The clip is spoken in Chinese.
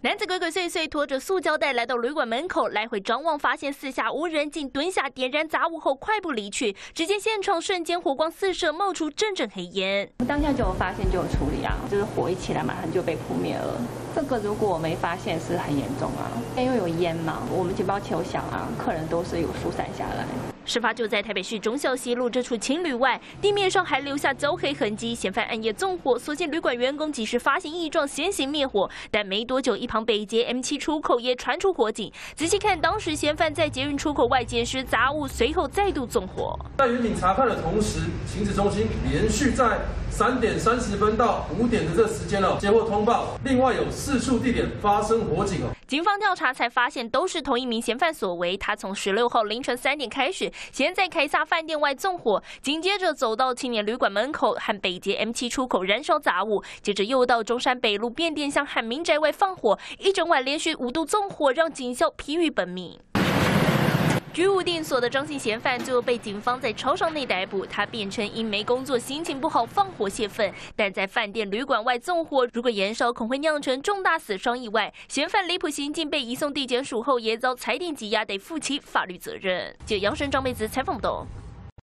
男子鬼鬼祟祟拖着塑胶袋来到旅馆门口，来回张望，发现四下无人，竟蹲下点燃杂物后快步离去。只见现场瞬间火光四射，冒出阵阵黑烟。当下就有发现就有处理啊，就是火一起来马上就被扑灭了。这个如果我没发现是很严重啊，因为有烟嘛，我们警报球响啊，客人都是有疏散下来。事发就在台北市忠孝西路这处情侣外，地面上还留下焦黑痕迹，嫌犯暗夜纵火，所幸旅馆员工及时发现异状，先行灭火，但没多久旁北捷 M7 出口也传出火警，仔细看，当时嫌犯在捷运出口外捡拾杂物，随后再度纵火。在云警查看的同时，情治中心连续在3点30分到5点的这时间接获通报，另外有4处地点发生火警警方调查才发现，都是同一名嫌犯所为。他从16号凌晨3点开始，先在凯撒饭店外纵火，紧接着走到青年旅馆门口和北捷 M7 出口燃烧杂物，接着又到中山北路变电箱和民宅外放火。 一整晚连续5度纵火，让警校疲于奔命。居无定所的张姓嫌犯最后被警方在超商内逮捕。他辩称因没工作，心情不好，放火泄愤，但在饭店旅馆外纵火，如果燃烧，恐会酿成重大死伤意外。嫌犯离谱行径被移送地检署后，也遭裁定羁押，得负起法律责任。记者杨生、张贝子采访报道。